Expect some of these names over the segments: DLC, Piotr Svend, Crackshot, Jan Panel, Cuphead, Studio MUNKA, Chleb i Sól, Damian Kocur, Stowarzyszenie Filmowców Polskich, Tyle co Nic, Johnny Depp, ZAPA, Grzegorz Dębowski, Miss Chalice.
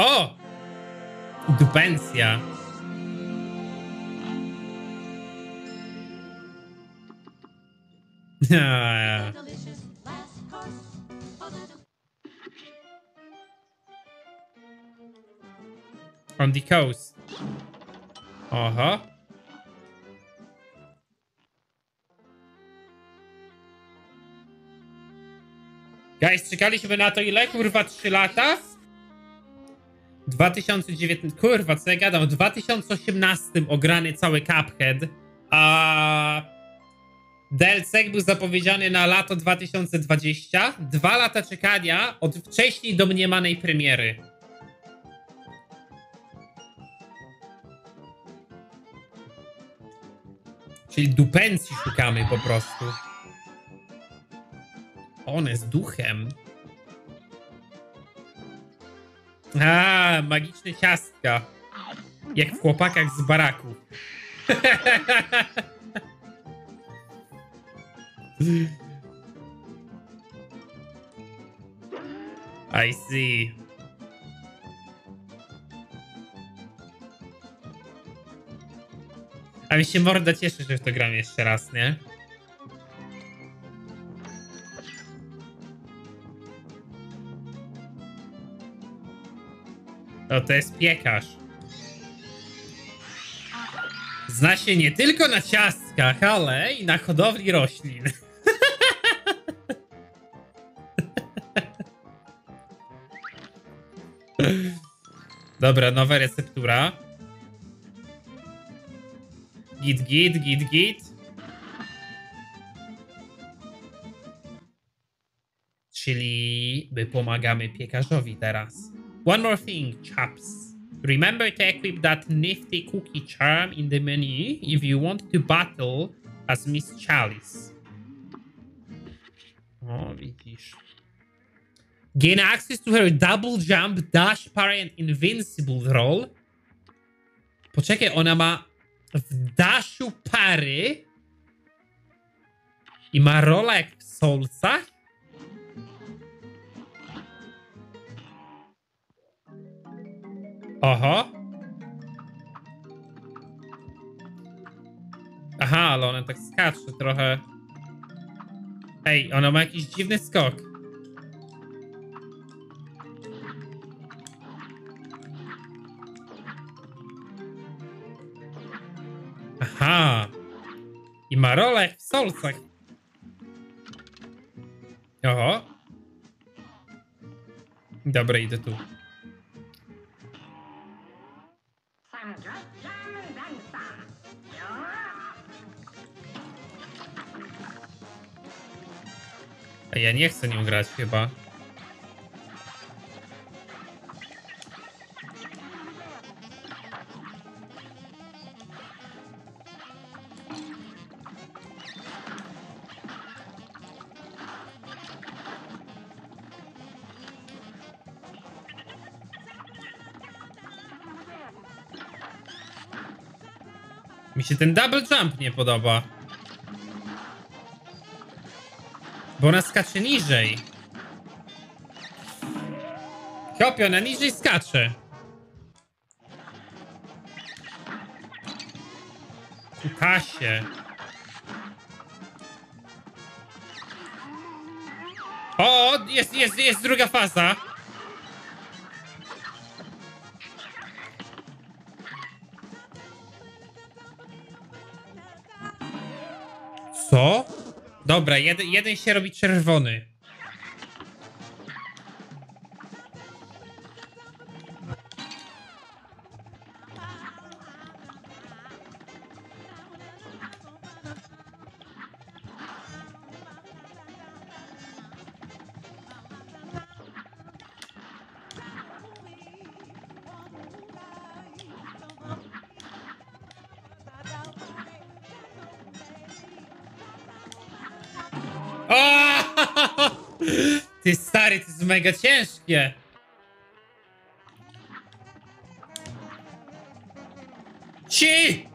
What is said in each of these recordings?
O! Dupencja. On the coast. Aha. Guys, czekaliśmy na to ile? Kurwa 3 lata? 2019... Kurwa, co ja gadam? W 2018 ograny cały Cuphead, a DLC był zapowiedziany na lato 2020. 2 lata czekania od wcześniej domniemanej premiery. Czyli dupencji szukamy po prostu. One z duchem. A, magiczne ciastka. Jak w chłopakach z baraku. I see. A mi się morda cieszy, że w to gram jeszcze raz, nie? O, to jest piekarz. Zna się nie tylko na ciastkach, ale i na hodowli roślin. Dobra, nowa receptura. Git, git, git, git. czyli my pomagamy piekarzowi teraz. One more thing, chaps. Remember to equip that nifty cookie charm in the menu if you want to battle as Miss Chalice. O, widzisz. Gain access to her double jump, dash, parry and invincible roll. Poczekaj, ona ma w daszu pary i ma rola jak w Soulsach? Oho. Aha, ale ona tak skacze trochę. Ej, ona ma jakiś dziwny skok. Aha. I ma rolę jak w Soulsach. Oho. Dobra, idę tu. A ja nie chcę nią grać chyba. Mi się ten double jump nie podoba. Bo ona skacze niżej. Kopio, ona niżej skacze. Kasie. O, jest druga faza. Co? Dobra, jeden się robi czerwony. Ty stary, to jest mega ciężkie. Ci!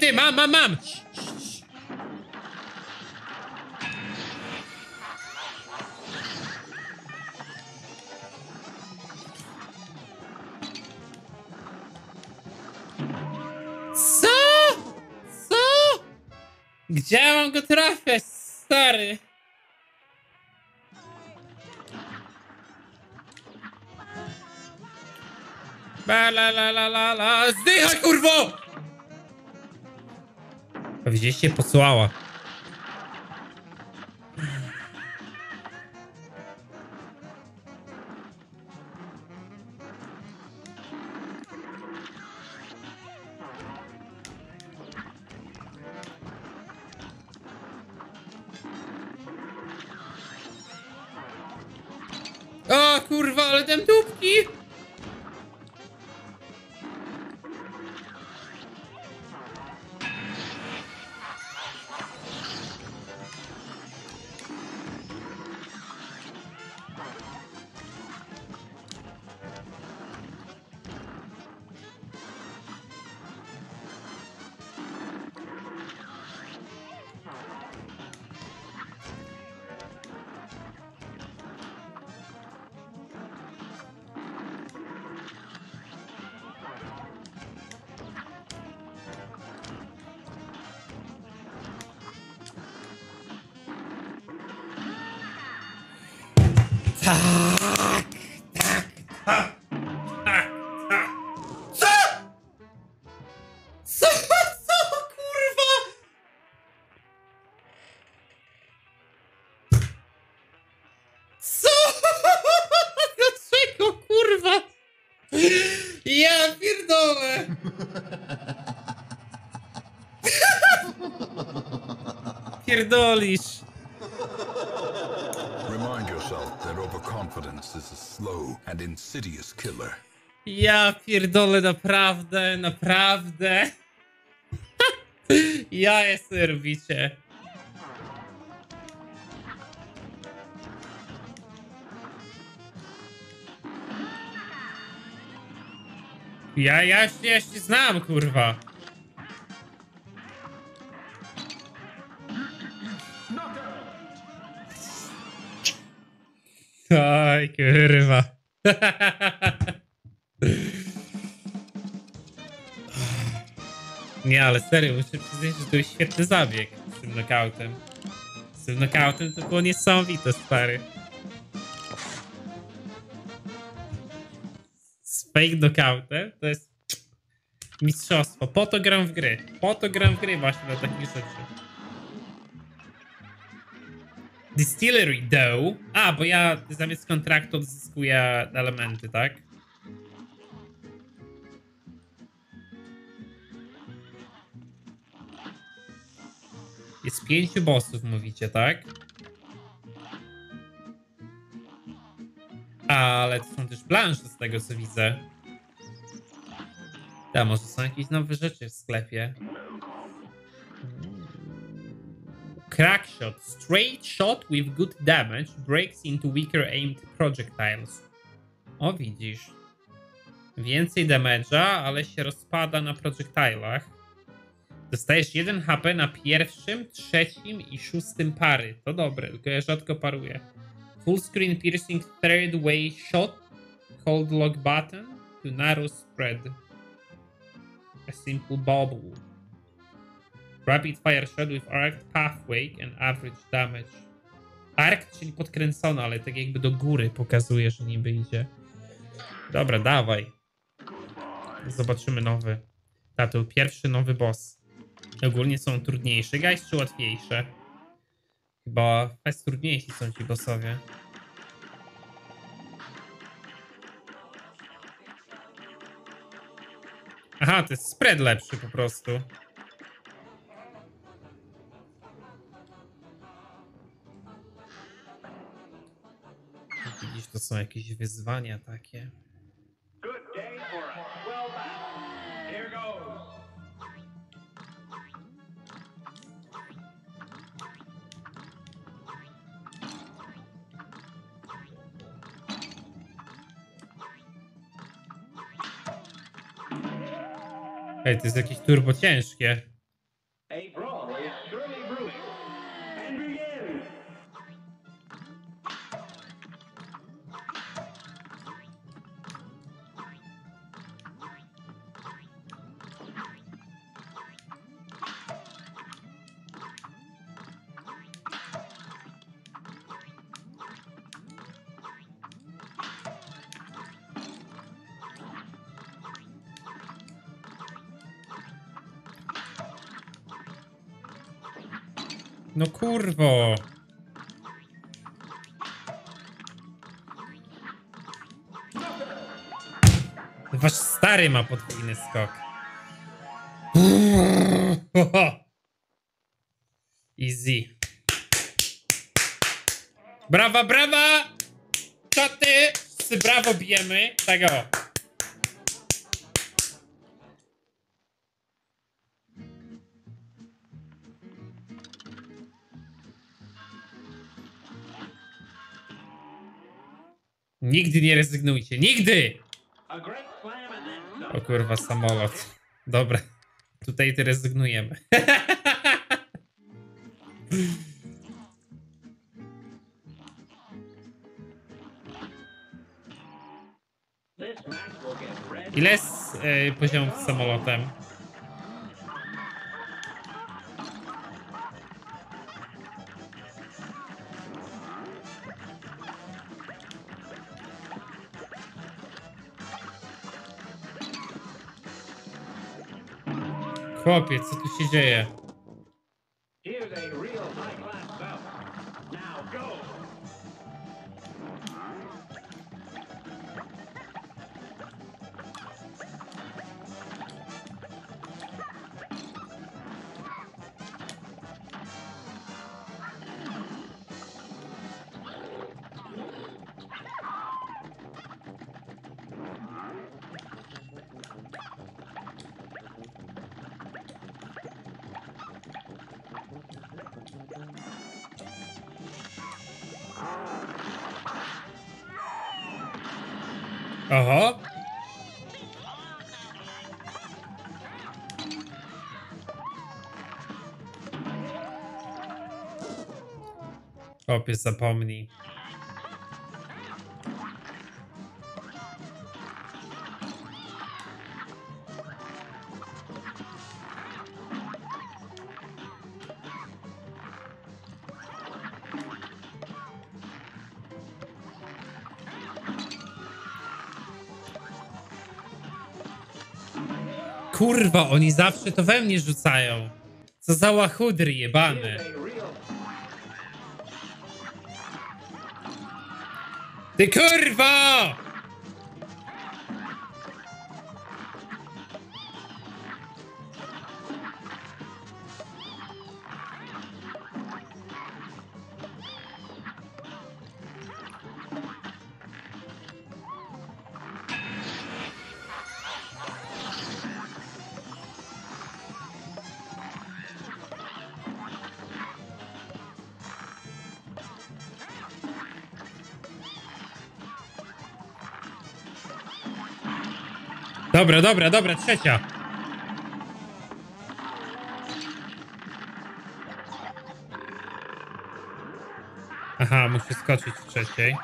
Ty, mam! Gdzie mam go trafiać, stary? Ba la la la la la. Zdychaj, kurwo! A gdzieś się posłała. O kurwa, ale dam dupki! Pierdolisz. Remind yourself that overconfidence is a slow and insidious killer. Ja pierdolę, naprawdę, naprawdę. Ja jestem robicie. Ja się znam, kurwa. Aj, kurwa. Nie, ale serio, muszę przyznać, że to był świetny zabieg z tym knockoutem. Z tym knockoutem to było niesamowite, stary. Z fake knockoutem to jest mistrzostwo. Po to gram w gry. Po to gram w gry właśnie na takich rzeczy. Distillery dough. A, bo ja zamiast kontraktu odzyskuję elementy, tak? Jest 5 bossów, mówicie, tak? Ale to są też plansze z tego, co widzę. A może są jakieś nowe rzeczy w sklepie. Crackshot. Straight shot with good damage breaks into weaker aimed projectiles. O, widzisz. Więcej damage'a, ale się rozpada na projectilach. Dostajesz 1 HP na pierwszym, trzecim i szóstym pary. To dobre, tylko ja rzadko paruję. Full screen piercing third way shot. Hold lock button to narrow spread. A simple bubble. Rapid fire shot with arced pathway and average damage. Arc, czyli podkręcony, ale tak jakby do góry pokazuje, że niby idzie. Dobra, dawaj. Zobaczymy nowy. A to pierwszy nowy boss. Ogólnie są trudniejsze, guys, czy łatwiejsze? Chyba bez trudniejsi są ci bossowie. Aha, to jest spread lepszy po prostu. Widzisz, to są jakieś wyzwania takie. Ej, to jest jakieś turbo ciężkie. No kurwo. Wasz stary ma podwójny skok. Easy. Brawa, brawa! Czaty! Wszyscy brawo bijemy. Tak o. Nigdy nie rezygnujcie. Nigdy! O kurwa, samolot. Dobra. Tutaj ty rezygnujemy. Ile jest poziom z samolotem? Chłopie, co tu się dzieje? Oho. Chłopie, zapomnij. Kurwa, oni zawsze to we mnie rzucają. Co za łachudry jebany. Ty kurwa! Dobra, dobra, dobra, trzecia. Aha, muszę skoczyć w trzeciej.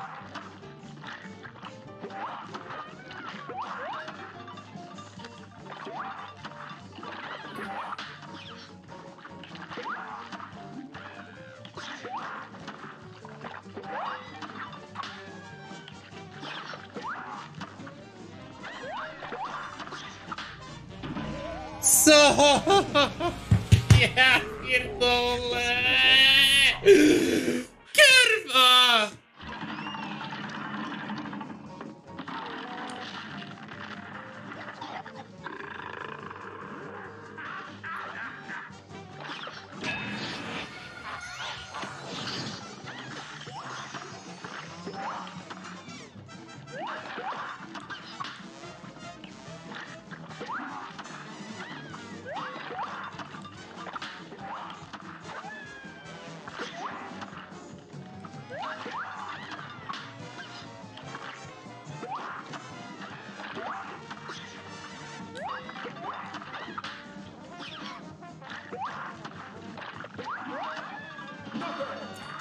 Ja pierdolę! Kurwa!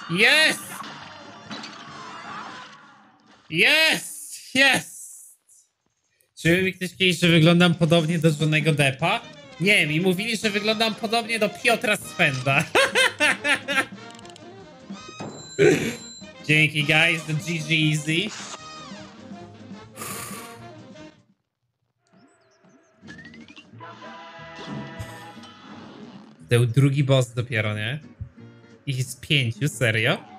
Jest! Jest! Jest! Czy mi ktoś kiedyś, że wyglądam podobnie do Johnny'ego Deppa? Nie, mi mówili, że wyglądam podobnie do Piotra Svenda. Dzięki, guys, to GG Easy. To był drugi boss dopiero, nie? Ich z 5, serio?